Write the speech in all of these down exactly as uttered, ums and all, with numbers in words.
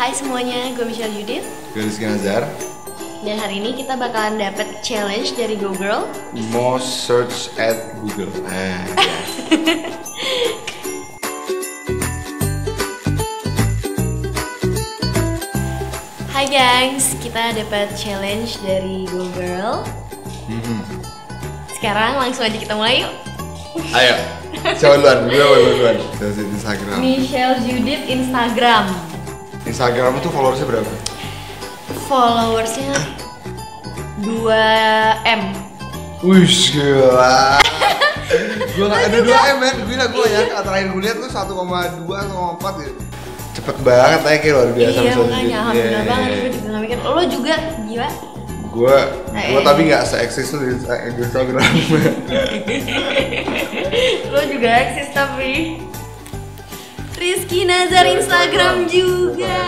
Hai semuanya, gue Michelle Ziudith. Gue Rizky Nazar. Dan hari ini kita bakalan dapet challenge dari Google. Most search at Google. Ah, yes. Hai gengs, kita dapat challenge dari Google. Mm-hmm. Sekarang langsung aja kita mulai yuk. Ayo, coba duluan, coba duluan. Instagram. Michelle Ziudith Instagram. Instagram itu followersnya berapa? Followersnya dua M. Wih, gila. Gue gak ada dua M men, gila gue ya. Terakhir gue liat tuh satu koma dua, satu koma empat gitu. Cepet banget aja kayak luar biasa. Iya makanya, alhamdulillah banget gue juga gak mikir. Lo juga gila? Gue, gue tapi gak se-eksis tuh di Instagram. Lo juga eksis tapi Rizky Nazar ya, Instagram ya, juga.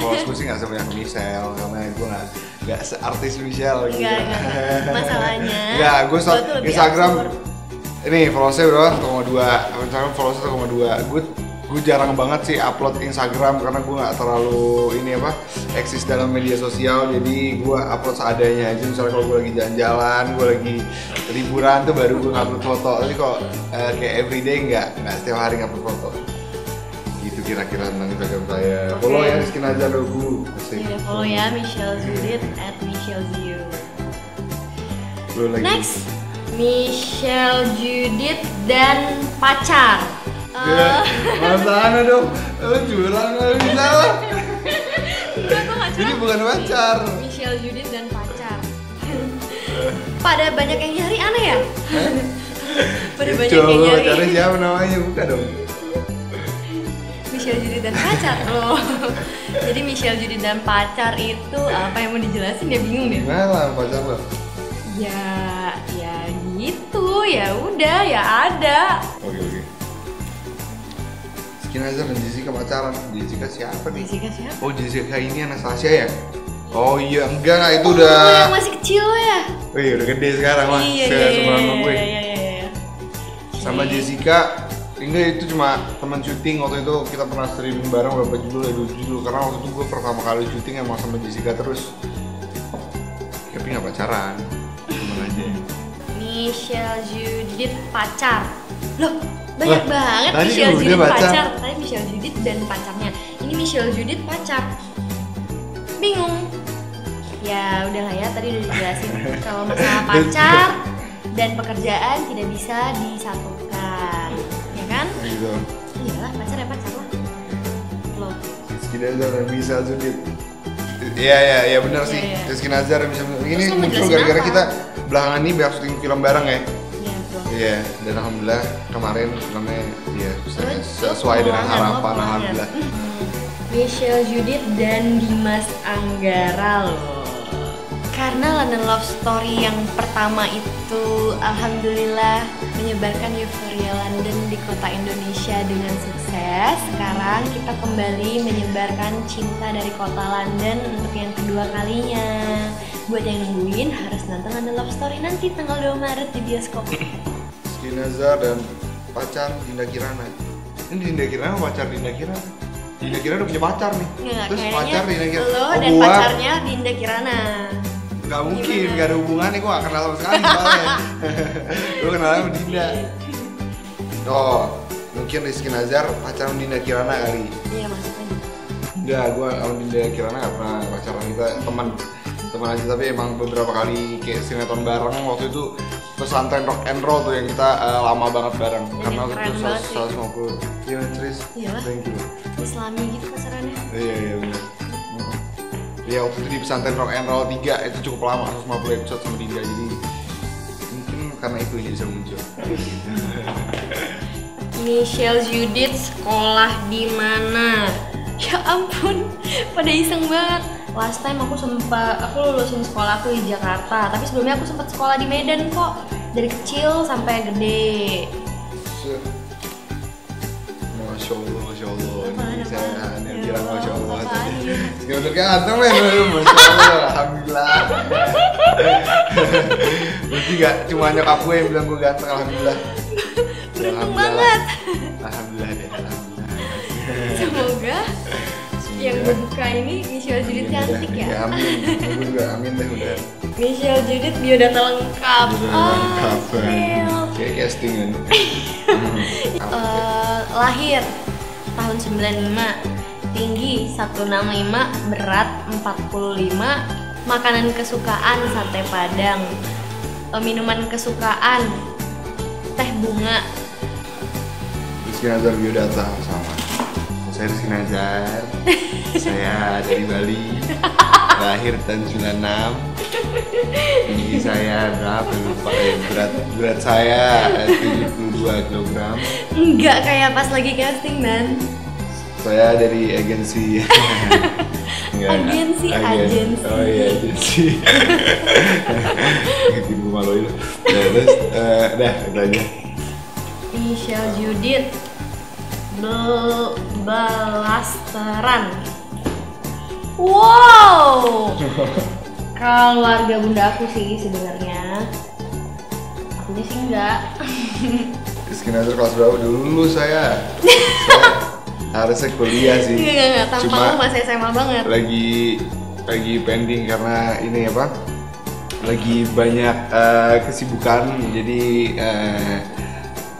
Kalau aku sih nggak sebanyak Michelle, karena gue nggak nggak seartis Michelle. Enggak, enggak. Masalahnya. Enggak, gue so Instagram. Absurd. Ini followersnya berapa? satu koma dua. Instagram followersnya satu koma dua. Gue gue jarang banget sih upload Instagram karena gue nggak terlalu ini apa eksis dalam media sosial. Jadi gue upload seadanya aja. Misalnya kalau gue lagi jalan-jalan, gue lagi liburan tuh baru gue upload foto. Tapi kok uh, kayak everyday nggak, nggak setiap hari upload foto. Itu kira-kira tentang Instagram saya. Okay. Follow ya Rizky Nazar dulu. Iya, follow ya Michelle Ziudith at Michelle Ziu. Next, Michelle Ziudith dan pacar. Ya, uh... masalah dong. Lu curang lu salah. Jadi bukan pacar. Michelle Ziudith dan pacar. Pada banyak yang nyari aneh ya? Pada banyak yang nyari. Coba cari siapa namanya, buka dong. Michelle Ziudith dan pacar loh. Jadi Michelle Ziudith dan pacar itu apa yang mau dijelasin dia bingung deh. Gimana pacar lo? Ya, ya gitu, ya udah, ya ada. Oke oke. Sekian aja dan Jessica pacaran. Jessica siapa nih? Jessica siapa? Oh Jessica ini anak Sasha ya? Oh iya enggak lah itu oh, udah. Oh yang masih kecil ya? Oh iya udah gede sekarang lah. Iya iya iya iya iya. Sama Jessica. Enggak, itu cuma teman syuting. Waktu itu kita pernah streaming bareng beberapa judul ya, dua judul. Karena waktu itu gue pertama kali syuting emang sama Jessica terus. Tapi gak pacaran, cuman aja. Michelle Ziudith pacar. Loh, banyak Loh, banget Michelle Ziudith pacar. pacar Tadi Michelle Ziudith dan pacarnya. Ini Michelle Ziudith pacar. Bingung. Ya udahlah ya, tadi udah dijelasin. Kalau masalah pacar dan pekerjaan tidak bisa disatukan. Kan? Gitu. Iyalah, pacar ya pacar lah. Loh. Rizky Nazar dan Michelle Ziudith. Iya iya iya benar sih. Ya, ya. Rizky Nazar dan Michelle Ziudith. Ini muncul gara-gara kita belakangan ini banyak syuting film bareng ya. Iya betul. Iya dan alhamdulillah kemarin filmnya ya sesuai dengan harapan alhamdulillah. Michelle Ziudith dan Dimas Anggara loh. Karena London Love Story yang pertama itu alhamdulillah menyebarkan euforia London di kota Indonesia dengan sukses. Sekarang kita kembali menyebarkan cinta dari kota London untuk yang kedua kalinya. Buat yang nungguin harus nonton London Love Story nanti tanggal dua Maret di bioskop. Rizky Nazar dan pacar Dinda Kirana. Ini Dinda Kirana pacar Dinda Kirana. Dinda Kirana udah punya pacar nih. Nggak, terus pacar Dinda Kirana. Lo dan gua... pacarnya Dinda Kirana. Gak mungkin, gimana? Gak ada hubungannya, gue gak kenal sama sekali soalnya. Gue kenal sama Dinda. Oh, mungkin Rizky Nazar pacaran Dinda Kirana kali. Iya maksudnya. Enggak, gue sama Dinda Kirana gak pernah pacaran, kita teman teman aja tapi emang beberapa kali kayak sinetron bareng waktu itu pesantren rock and roll tuh yang kita uh, lama banget bareng. Jadi karena waktu itu seratus lima puluh. Iya, Tris. Iyalah. Thank you. Islami gitu pasarannya. Iya iya benar. Ya waktu itu di pesantren rock and roll tiga itu cukup lama seratus lima puluh episode sama Dinda jadi mungkin karena itu aja bisa muncul. Michelle Ziudith sekolah di mana? Ya ampun, pada iseng banget. Last time aku sempat aku lulusin sekolah aku di Jakarta, tapi sebelumnya aku sempat sekolah di Medan kok. Dari kecil sampai gede. Masya Allah, Masya Allah. Masya Allah, yang bilang Masya Allah. Sekarang ganteng ya, Masya Allah, alhamdulillah. Berarti gak cuma nyokap gue yang bilang gue ganteng, alhamdulillah. Beruntung banget. Alhamdulillah deh, alhamdulillah. Semoga yang gue buka ini Michelle Ziudith cantik ya? Ya amin, gue juga amin deh udah Michelle Ziudith biodata lengkap. Lengkap kayak castingan. Lahir tahun sembilan puluh lima, tinggi seratus enam puluh lima, berat empat puluh lima, makanan kesukaan sate padang, minuman kesukaan teh bunga. Rizky Nazar biodata sama. Saya Rizky Nazar. Saya dari Bali. Lahir tahun sembilan puluh enam. Tinggi saya berapa? Lupa ya. Berat berat saya tujuh puluh dua kilogram. Enggak kayak pas lagi casting dan. Saya dari agensi. Agensi, agensi. Oh iya, agensi. Ibu malu itu. Terus, dah, itu aja. Michelle Ziudith belasteran. Wow. Keluarga bunda aku sih sebenarnya. Akunya sih enggak. Rizky Nazar kelas berapa dulu saya? Saya harusnya kuliah sih, gak, gak, cuma masih S M A banget. Lagi lagi pending karena ini apa? Lagi banyak uh, kesibukan, jadi uh,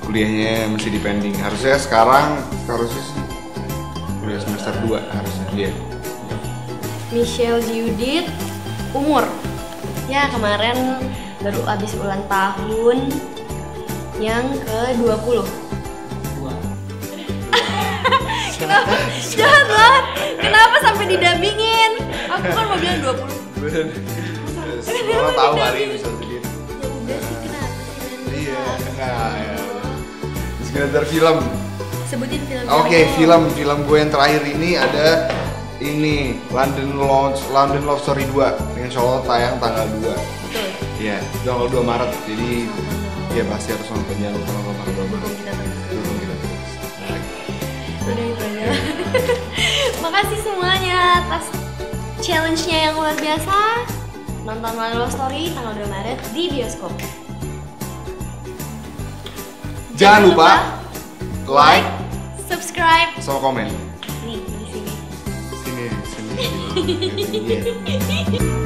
kuliahnya masih di pending. Harusnya sekarang harusnya kuliah semester dua harusnya dia. Michelle Ziudith umur ya kemarin baru habis ulang tahun yang ke dua puluh. Kenapa? Jahat lah. Kenapa sampai didampingin? Aku kan mau bilang dua puluh. Bener. Orang tahu kali bisa sendiri. Ya udah sih kenapa sih? Iya, enggak ya. Sekedar film. Sebutin film. Oke, film-film gue yang terakhir ini ada ini London Love London Love Story dua yang insyaallah tayang tanggal dua. Betul. Iya, tanggal dua Maret. Jadi ya pasti harus nonton, jangan lupa nonton tanggal dua Maret. Makasih semuanya atas challenge-nya yang luar biasa. Nonton London Love Story tanggal dua Maret di bioskop. Jangan, Jangan lupa, lupa like, subscribe, sama komen. Nih, di sini. Sini, sini. sini.